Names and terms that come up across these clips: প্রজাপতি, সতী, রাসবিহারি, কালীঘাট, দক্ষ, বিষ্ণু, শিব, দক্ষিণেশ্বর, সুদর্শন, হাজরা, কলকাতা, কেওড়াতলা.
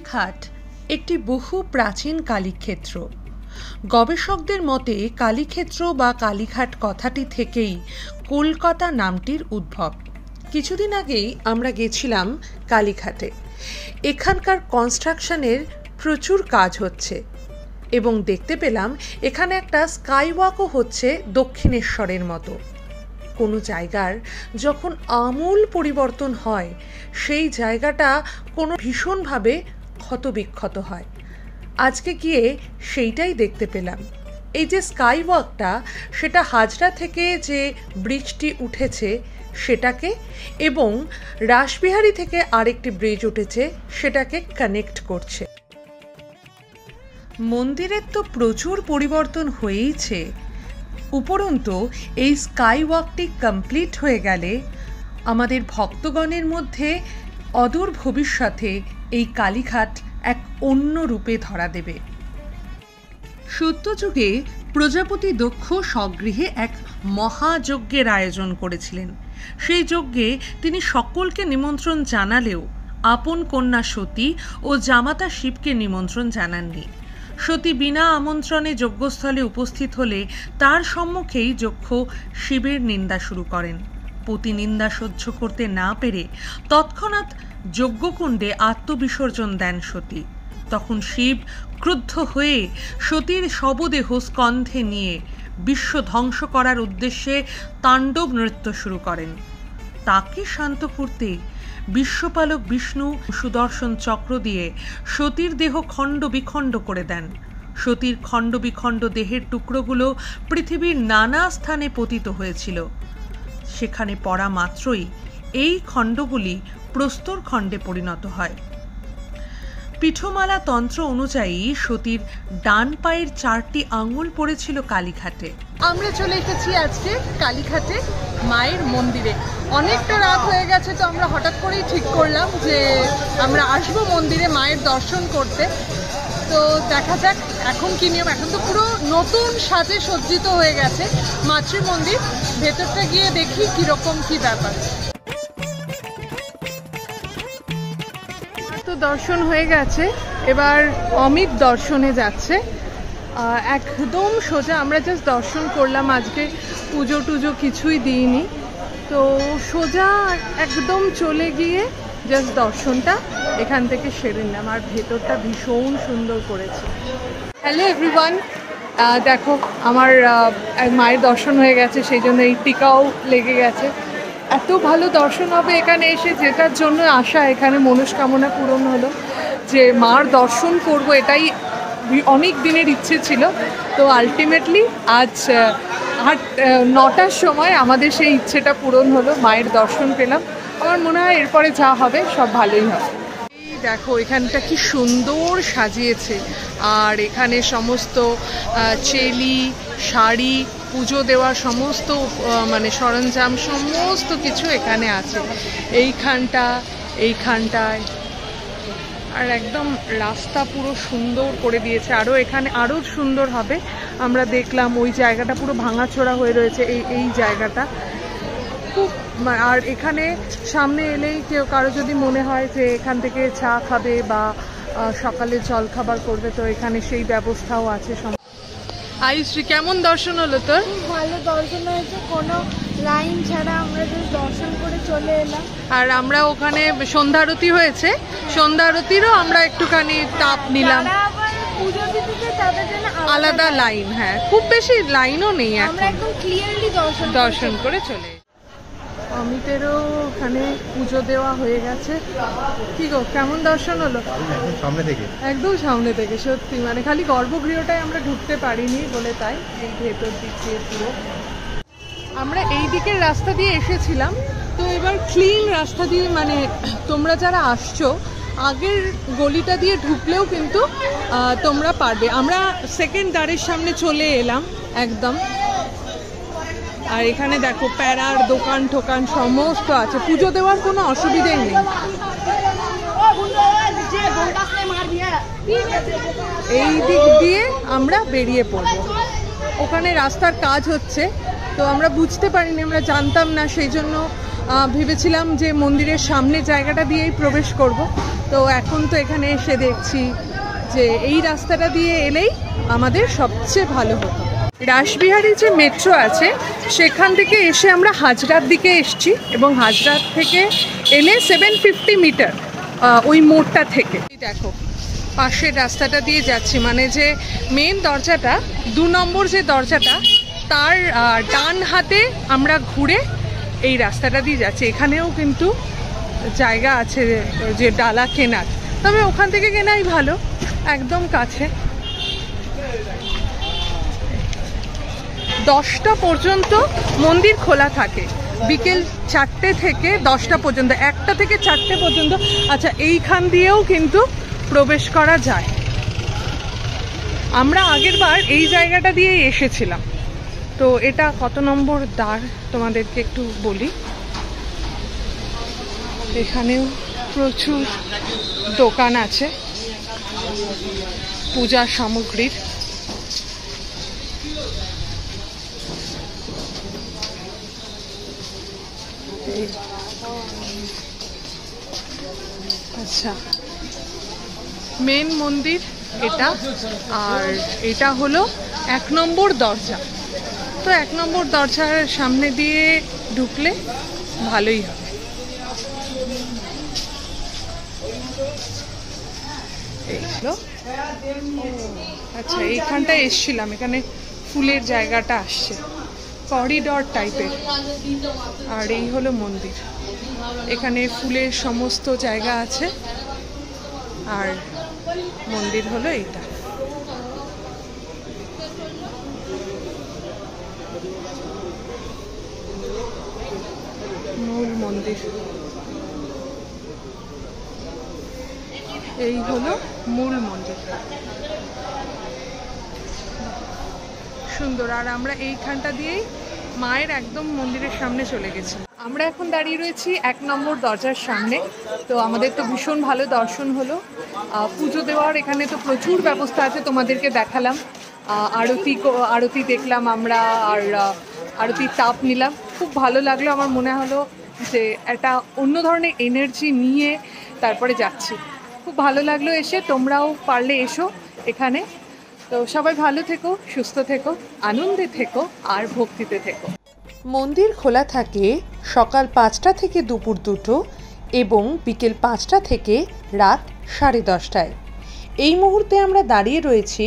কালীঘাট একটি বহু প্রাচীন কালীক্ষেত্র। গবেষকদের মতে কালীক্ষেত্র বা কালীঘাট কথাটি থেকেই কলকাতা নামটির উদ্ভব। কিছুদিন আগেই আমরা গেছিলাম কালীঘাটে। এখানকার কনস্ট্রাকশনের প্রচুর কাজ হচ্ছে এবং দেখতে পেলাম এখানে একটা স্কাইওয়াকও হচ্ছে দক্ষিণেশ্বরের মতো। কোনো জায়গার যখন আমূল পরিবর্তন হয় সেই জায়গাটা কোনো ভীষণভাবে ক্ষতবিক্ষত হয়। আজকে গিয়ে সেইটাই দেখতে পেলাম। এই যে স্কাইওয়াকটা, সেটা হাজরা থেকে যে ব্রিজটি উঠেছে সেটাকে এবং রাসবিহারি থেকে আরেকটি ব্রিজ উঠেছে সেটাকে কানেক্ট করছে। মন্দিরের তো প্রচুর পরিবর্তন হয়েইছে, উপরন্তু এই স্কাইওয়াকটি কমপ্লিট হয়ে গেলে আমাদের ভক্তগণের মধ্যে অদূর ভবিষ্যতে এই কালীঘাট এক অন্য রূপে ধরা দেবে। সত্যযুগে প্রজাপতি দক্ষ স্বগৃহে এক মহাযজ্ঞের আয়োজন করেছিলেন। সেই যজ্ঞে তিনি সকলকে নিমন্ত্রণ জানালেও আপন কন্যা সতী ও জামাতা শিবকে নিমন্ত্রণ জানাননি। সতী বিনা আমন্ত্রণে যজ্ঞস্থলে উপস্থিত হলে তার সম্মুখেই দক্ষ শিবের নিন্দা শুরু করেন। প্রতিনিন্দা সহ্য করতে না পেরে তৎক্ষণাৎ যজ্ঞকুণ্ডে আত্মবিসর্জন দেন সতী। তখন শিব ক্রুদ্ধ হয়ে সতীর শবদেহ স্কন্ধে নিয়ে বিশ্ব ধ্বংস করার উদ্দেশ্যে তাণ্ডব নৃত্য শুরু করেন। তাকে শান্ত করতে বিশ্বপালক বিষ্ণু সুদর্শন চক্র দিয়ে সতীর দেহ খণ্ড বিখণ্ড করে দেন। সতীর খণ্ড বিখণ্ড দেহের টুকরোগুলো পৃথিবীর নানা স্থানে পতিত হয়েছিল। সেখানে পড়া মাত্রই এই খণ্ডগুলি প্রস্তর খণ্ডে পরিণত হয়। পিঠমালা তন্ত্র অনুযায়ী সতীর ডান পায়ের চারটি আঙুল পড়েছিল কালীঘাটে। আমরা চলে এসেছি আজকে কালীঘাটে মায়ের মন্দিরে। অনেকটা রাত হয়ে গেছে, তো আমরা হঠাৎ করেই ঠিক করলাম যে আমরা আসবো মন্দিরে মায়ের দর্শন করতে। তো দেখা যাক এখন কি নিয়ম। এখন তো পুরো নতুন সাজে সজ্জিত হয়ে গেছে মাতৃ মন্দির। ভেতরটা গিয়ে দেখি কীরকম কী ব্যাপার। তো দর্শন হয়ে গেছে, এবার অমিত দর্শনে যাচ্ছে। একদম সোজা আমরা জাস্ট দর্শন করলাম, আজকে পুজো টুজো কিছুই দিইনি, তো সোজা একদম চলে গিয়ে জাস্ট দর্শনটা এখান থেকে সেরে নিলাম। আর ভেতরটা ভীষণ সুন্দর করেছে। হ্যালো এভরিওয়ান, দেখো আমার মায়ের দর্শন হয়ে গেছে, সেই জন্য এই টিকাও লেগে গেছে। এত ভালো দর্শন হবে এখানে এসে, যেটার জন্য আশা এখানে মনস্কামনা পূরণ হলো যে মার দর্শন করব, এটাই অনেক দিনের ইচ্ছে ছিল। তো আলটিমেটলি আজ 9টার সময় আমাদের সেই ইচ্ছেটা পূরণ হলো, মায়ের দর্শন পেলাম। আমার মনে হয় এরপরে যা হবে সব ভালোই হবে। এই দেখো এখানটা কি সুন্দর সাজিয়েছে, আর এখানে সমস্ত চেলি, শাড়ি, পুজো দেওয়া সমস্ত মানে সরঞ্জাম সমস্ত কিছু এখানে আছে। এইখানটায় আর একদম রাস্তা পুরো সুন্দর করে দিয়েছে। আরও এখানে আরও সুন্দর হবে। আমরা দেখলাম ওই জায়গাটা পুরো ভাঙাচোরা হয়ে রয়েছে, এই জায়গাটা খুব। আর এখানে সামনে এলেই কারো যদি মনে হয় যে এখান থেকে চা খাবে বা সকালে জল খাবার করবে, তো এখানে সেই ব্যবস্থাও আছে। আয়ুশ্রী, কেমন দর্শন হলো তোর? ভালো দর্শন হয়েছে, কোনো লাইন ছাড়া আমরা দর্শন করে চলে এলাম। আর আমরা ওখানে সন্ধ্যারতি হয়েছে, সন্ধ্যারতিরও আমরা একটুখানি তাপ নিলাম। পুজো দিতে তাদের জন্য আলাদা লাইন, হ্যাঁ খুব বেশি লাইনও নেই, আমরা একদম ক্লিয়ারলি দর্শন করে চলে। অমিতেরও ওখানে পুজো দেওয়া হয়ে গেছে। কি গো, কেমন দর্শন হলো? একদম সামনে থেকে, সত্যি মানে খালি গর্ভগৃহটাই আমরা ঢুকতে পারিনি বলে, তাই এই ভেতর দিকে পুরো। আমরা এই দিকের রাস্তা দিয়ে এসেছিলাম, তো এবার ক্লিন রাস্তা দিয়ে, মানে তোমরা যারা আসছো আগের গলিটা দিয়ে ঢুকলেও কিন্তু তোমরা পারবে। আমরা সেকেন্ড দ্বারের সামনে চলে এলাম একদম। আর এখানে দেখো প্যারার দোকান ঠোকান সমস্ত আছে, পুজো দেওয়ার কোনো অসুবিধে নেই। এই দিক দিয়ে আমরা বেরিয়ে পড়ব। ওখানে রাস্তার কাজ হচ্ছে, তো আমরা বুঝতে পারিনি, আমরা জানতাম না, সেই জন্য ভেবেছিলাম যে মন্দিরের সামনে জায়গাটা দিয়েই প্রবেশ করব। তো এখন তো এখানে এসে দেখছি যে এই রাস্তাটা দিয়ে এলেই আমাদের সবচেয়ে ভালো হতো। রাসবিহারি যে মেট্রো আছে সেখান থেকে এসে আমরা হাজরার দিকে এসছি এবং হাজরার থেকে এলে 750 মিটার ওই মোড়টা থেকে। দেখো পাশের রাস্তাটা দিয়ে যাচ্ছি, মানে যে মেন দরজাটা 2 নম্বর যে দরজাটা তার ডান হাতে আমরা ঘুরে এই রাস্তাটা দিয়ে যাচ্ছি। এখানেও কিন্তু জায়গা আছে যে ডালা কেনার, তবে ওখান থেকে কেনাই ভালো, একদম কাছে। 10টা পর্যন্ত মন্দির খোলা থাকে, বিকেল 4টে থেকে 10টা পর্যন্ত, 1টা থেকে 4টে পর্যন্ত। আচ্ছা, এইখান দিয়েও কিন্তু প্রবেশ করা যায়। আমরা আগের বার এই জায়গাটা দিয়েই এসেছিলাম। তো এটা কত নম্বর দ্বার তোমাদেরকে একটু বলি। এখানেও প্রচুর দোকান আছে পূজা সামগ্রীর। আচ্ছা, মেন মন্দির এটা, আর এটা হলো 1 নম্বর দরজা। তো 1 নম্বর দরজার সামনে দিয়ে ঢুকলে ভালোই হবে। আচ্ছা, এইখানটা এসছিলাম, এখানে ফুলের জায়গাটা আসছে, করিডর টাইপের। আর এই হলো মন্দির, এখানে ফুলের সমস্ত জায়গা আছে। আর মন্দির হলো এইটা। মূল মন্দির এই হলো, মূল মন্দির সুন্দর। আর আমরা এইখানটা দিয়েই মায়ের একদম মন্দিরের সামনে চলে গেছি। আমরা এখন দাঁড়িয়ে রয়েছি 1 নম্বর দরজার সামনে। তো আমাদের তো ভীষণ ভালো দর্শন হলো। পুজো দেওয়ার এখানে তো প্রচুর ব্যবস্থা আছে, তোমাদেরকে দেখালাম। আরতি দেখলাম আমরা, আর আরতির তাপ নিলাম, খুব ভালো লাগলো। আমার মনে হলো যে একটা অন্য ধরনের এনার্জি নিয়ে তারপরে যাচ্ছি, খুব ভালো লাগলো এসে। তোমরাও পারলে এসো এখানে। তো সবাই ভালো থেকো, সুস্থ থেকো, আনন্দে থেকো, আর ভক্তিতে থেকো। মন্দির খোলা থাকে সকাল 5টা থেকে দুপুর 2টো এবং বিকেল 5টা থেকে রাত 10:30টায়। এই মুহূর্তে আমরা দাঁড়িয়ে রয়েছি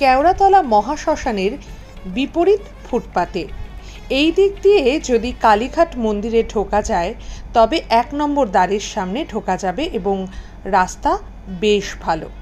কেওড়াতলা মহাশ্মশানের বিপরীত ফুটপাতে। এই দিক দিয়ে যদি কালীঘাট মন্দিরে ঢোকা যায় তবে 1 নম্বর দ্বারের সামনে ঢোকা যাবে এবং রাস্তা বেশ ভালো।